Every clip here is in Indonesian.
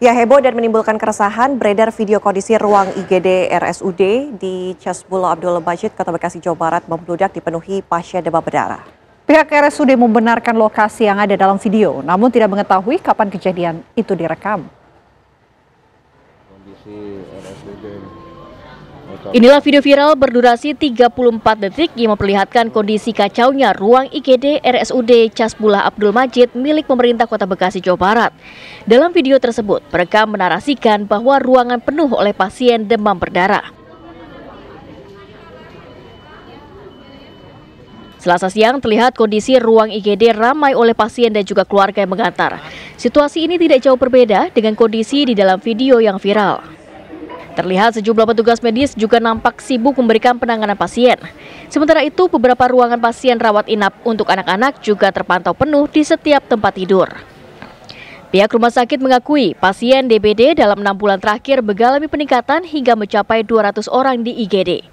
Ya, heboh dan menimbulkan keresahan beredar video kondisi ruang IGD RSUD di Chasbullah Abdul Madjid, Kota Bekasi, Jawa Barat membludak dipenuhi pasien demam berdarah. Pihak RSUD membenarkan lokasi yang ada dalam video, namun tidak mengetahui kapan kejadian itu direkam. Kondisi RSUD. Inilah video viral berdurasi 34 detik yang memperlihatkan kondisi kacaunya ruang IGD RSUD Chasbullah Abdul Madjid milik pemerintah Kota Bekasi, Jawa Barat. Dalam video tersebut, perekam menarasikan bahwa ruangan penuh oleh pasien demam berdarah. Selasa siang terlihat kondisi ruang IGD ramai oleh pasien dan juga keluarga yang mengantar. Situasi ini tidak jauh berbeda dengan kondisi di dalam video yang viral. Terlihat sejumlah petugas medis juga nampak sibuk memberikan penanganan pasien. Sementara itu, beberapa ruangan pasien rawat inap untuk anak-anak juga terpantau penuh di setiap tempat tidur. Pihak rumah sakit mengakui pasien DBD dalam 6 bulan terakhir mengalami peningkatan hingga mencapai 200 orang di IGD.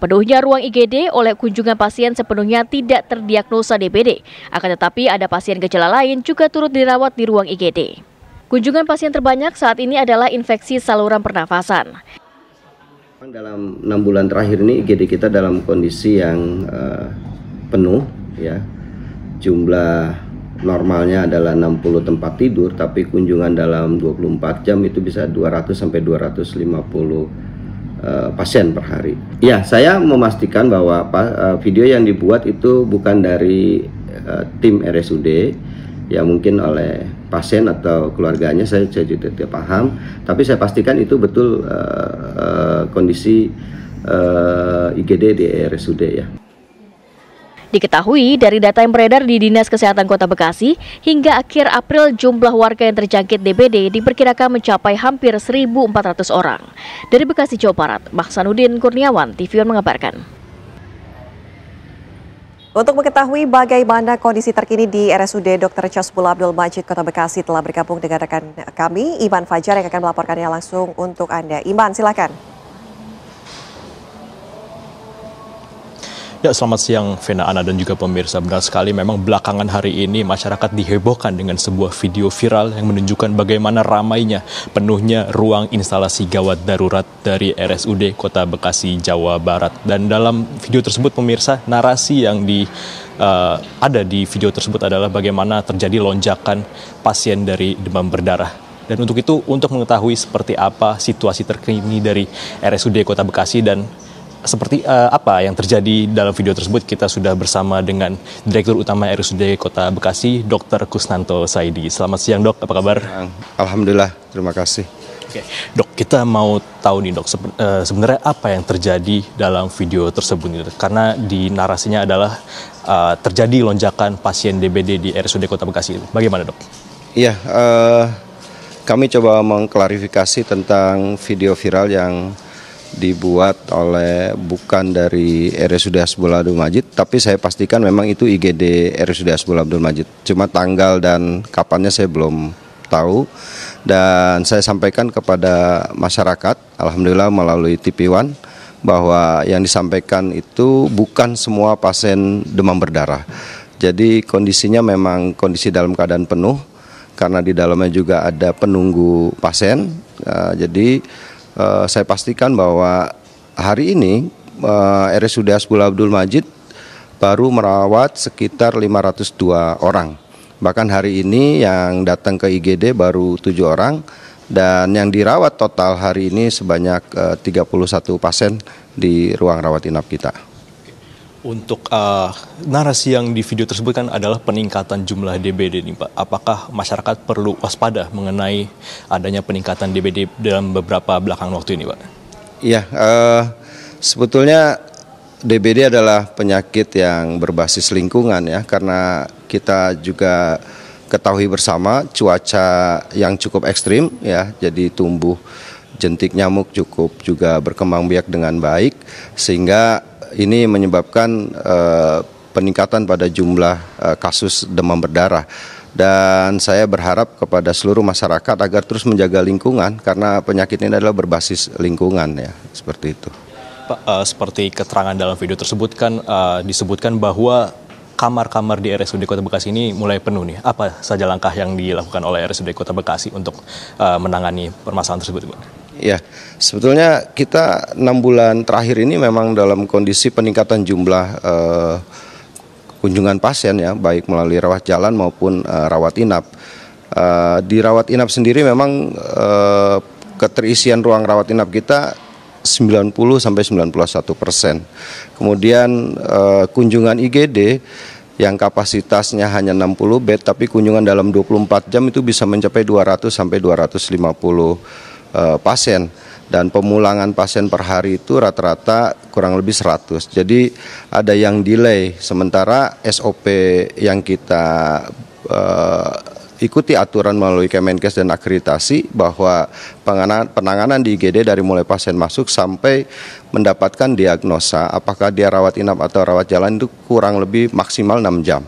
Penuhnya ruang IGD oleh kunjungan pasien sepenuhnya tidak terdiagnosa DBD. Akan tetapi ada pasien gejala lain juga turut dirawat di ruang IGD. Kunjungan pasien terbanyak saat ini adalah infeksi saluran pernafasan. Dalam 6 bulan terakhir ini IGD kita dalam kondisi yang penuh, ya. Jumlah normalnya adalah 60 tempat tidur, tapi kunjungan dalam 24 jam itu bisa 200 sampai 250 pasien per hari. Ya, saya memastikan bahwa video yang dibuat itu bukan dari tim RSUD, ya mungkin oleh pasien atau keluarganya, saya juga tidak paham, tapi saya pastikan itu betul kondisi IGD di RSUD, ya. Diketahui dari data yang beredar di Dinas Kesehatan Kota Bekasi, hingga akhir April jumlah warga yang terjangkit DBD diperkirakan mencapai hampir 1.400 orang. Dari Bekasi, Jawa Barat, Mahsanudin Kurniawan, TVON mengabarkan. Untuk mengetahui bagaimana kondisi terkini di RSUD Dr. Chasbullah Abdul Madjid, Kota Bekasi, telah bergabung dengan rekan kami, Iman Fajar, yang akan melaporkannya langsung untuk Anda. Iman, silakan. Ya, selamat siang Vena, Ana, dan juga pemirsa. Benar sekali, memang belakangan hari ini masyarakat dihebohkan dengan sebuah video viral yang menunjukkan bagaimana ramainya, penuhnya ruang instalasi gawat darurat dari RSUD Kota Bekasi, Jawa Barat. Dan dalam video tersebut pemirsa, narasi yang ada di video tersebut adalah bagaimana terjadi lonjakan pasien dari demam berdarah. Dan untuk itu, untuk mengetahui seperti apa situasi terkini dari RSUD Kota Bekasi dan seperti apa yang terjadi dalam video tersebut, kita sudah bersama dengan Direktur Utama RSUD Kota Bekasi, Dr. Kusnanto Saidi. Selamat siang, Dok, apa kabar? Alhamdulillah, terima kasih. Oke, Dok, kita mau tahu nih, Dok, sebenarnya apa yang terjadi dalam video tersebut, karena di narasinya adalah terjadi lonjakan pasien DBD di RSUD Kota Bekasi. Bagaimana, Dok? Iya, kami coba mengklarifikasi tentang video viral yang dibuat oleh bukan dari RSUD Chasbullah Abdul Madjid, tapi saya pastikan memang itu IGD RSUD Chasbullah Abdul Madjid. Cuma tanggal dan kapannya saya belum tahu, dan saya sampaikan kepada masyarakat, alhamdulillah melalui TV1, bahwa yang disampaikan itu bukan semua pasien demam berdarah. Jadi kondisinya memang kondisi dalam keadaan penuh, karena di dalamnya juga ada penunggu pasien. Jadi saya pastikan bahwa hari ini RSUD Chasbullah Abdul Madjid baru merawat sekitar 502 orang. Bahkan hari ini yang datang ke IGD baru 7 orang, dan yang dirawat total hari ini sebanyak 31 pasien di ruang rawat inap kita. Untuk narasi yang di video tersebut kan adalah peningkatan jumlah DBD nih, Pak. Apakah masyarakat perlu waspada mengenai adanya peningkatan DBD dalam beberapa belakangan waktu ini, Pak? Iya, sebetulnya DBD adalah penyakit yang berbasis lingkungan, ya, karena kita juga ketahui bersama cuaca yang cukup ekstrim, ya, jadi tumbuh jentik nyamuk cukup juga berkembang biak dengan baik, sehingga ini menyebabkan peningkatan pada jumlah kasus demam berdarah. Dan saya berharap kepada seluruh masyarakat agar terus menjaga lingkungan, karena penyakit ini adalah berbasis lingkungan, ya, seperti itu. Pak, seperti keterangan dalam video tersebut kan disebutkan bahwa kamar-kamar di RSUD Kota Bekasi ini mulai penuh nih. Apa saja langkah yang dilakukan oleh RSUD Kota Bekasi untuk menangani permasalahan tersebut, Bu? Ya, sebetulnya kita 6 bulan terakhir ini memang dalam kondisi peningkatan jumlah kunjungan pasien ya, baik melalui rawat jalan maupun rawat inap. Di rawat inap sendiri memang keterisian ruang rawat inap kita 90-91%. Kemudian kunjungan IGD yang kapasitasnya hanya 60 bed, tapi kunjungan dalam 24 jam itu bisa mencapai 200-250 pasien. Dan pemulangan pasien per hari itu rata-rata kurang lebih 100. Jadi ada yang delay, sementara SOP yang kita ikuti aturan melalui Kemenkes dan akreditasi bahwa penanganan di IGD dari mulai pasien masuk sampai mendapatkan diagnosa apakah dia rawat inap atau rawat jalan itu kurang lebih maksimal 6 jam.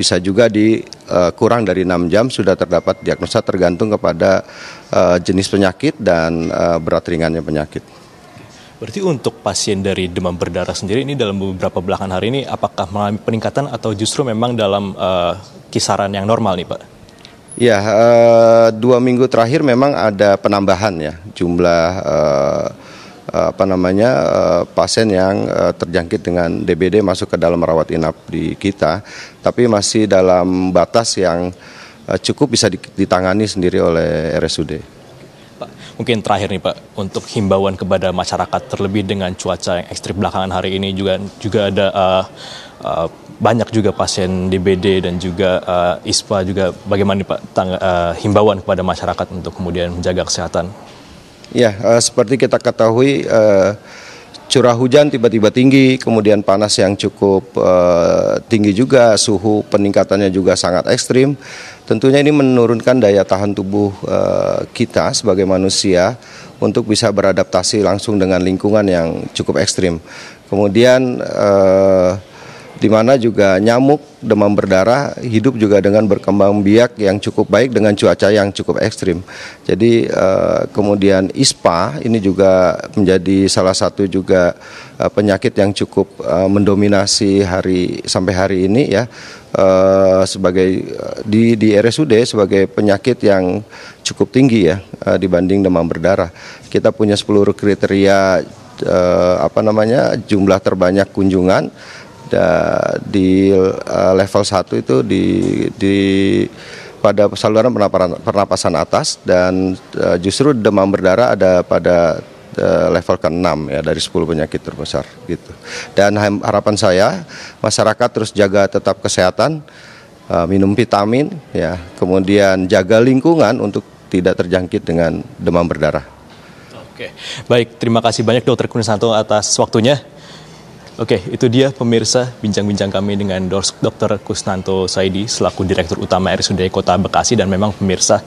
Bisa juga di kurang dari 6 jam sudah terdapat diagnosa, tergantung kepada jenis penyakit dan berat ringannya penyakit. Berarti untuk pasien dari demam berdarah sendiri ini dalam beberapa belakangan hari ini apakah mengalami peningkatan atau justru memang dalam kisaran yang normal nih, Pak? Ya, 2 minggu terakhir memang ada penambahan ya jumlah pasien yang terjangkit dengan DBD masuk ke dalam rawat inap di kita, tapi masih dalam batas yang cukup bisa ditangani sendiri oleh RSUD. Mungkin terakhir nih Pak, untuk himbauan kepada masyarakat terlebih dengan cuaca yang ekstrim belakangan hari ini juga ada banyak juga pasien DBD dan juga ISPA juga, bagaimana nih Pak himbauan kepada masyarakat untuk kemudian menjaga kesehatan? Ya, seperti kita ketahui curah hujan tiba-tiba tinggi, kemudian panas yang cukup tinggi juga, suhu peningkatannya juga sangat ekstrim. Tentunya ini menurunkan daya tahan tubuh kita sebagai manusia untuk bisa beradaptasi langsung dengan lingkungan yang cukup ekstrim. Kemudian di mana juga nyamuk, demam berdarah hidup juga dengan berkembang biak yang cukup baik dengan cuaca yang cukup ekstrim. Jadi kemudian ISPA ini juga menjadi salah satu juga penyakit yang cukup mendominasi sampai hari ini ya. Sebagai di RSUD sebagai penyakit yang cukup tinggi ya dibanding demam berdarah. Kita punya 10 kriteria jumlah terbanyak kunjungan di level 1 itu pada saluran pernapasan atas, dan justru demam berdarah ada pada level ke-6 ya dari 10 penyakit terbesar gitu. Dan harapan saya masyarakat terus jaga tetap kesehatan, minum vitamin ya, kemudian jaga lingkungan untuk tidak terjangkit dengan demam berdarah. Oke, baik, terima kasih banyak Dokter Kusnanto atas waktunya. Oke, itu dia pemirsa bincang-bincang kami dengan Dr. Kusnanto Saidi selaku Direktur Utama RSUD Kota Bekasi. Dan memang pemirsa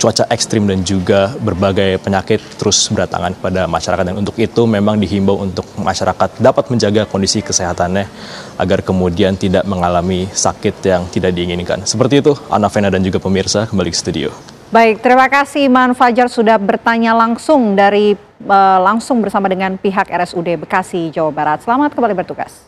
cuaca ekstrim dan juga berbagai penyakit terus berdatangan kepada masyarakat, dan untuk itu memang dihimbau untuk masyarakat dapat menjaga kondisi kesehatannya agar kemudian tidak mengalami sakit yang tidak diinginkan. Seperti itu, Anavena dan juga pemirsa, kembali ke studio. Baik, terima kasih Iman Fajar sudah bertanya langsung bersama dengan pihak RSUD Bekasi, Jawa Barat. Selamat kembali bertugas.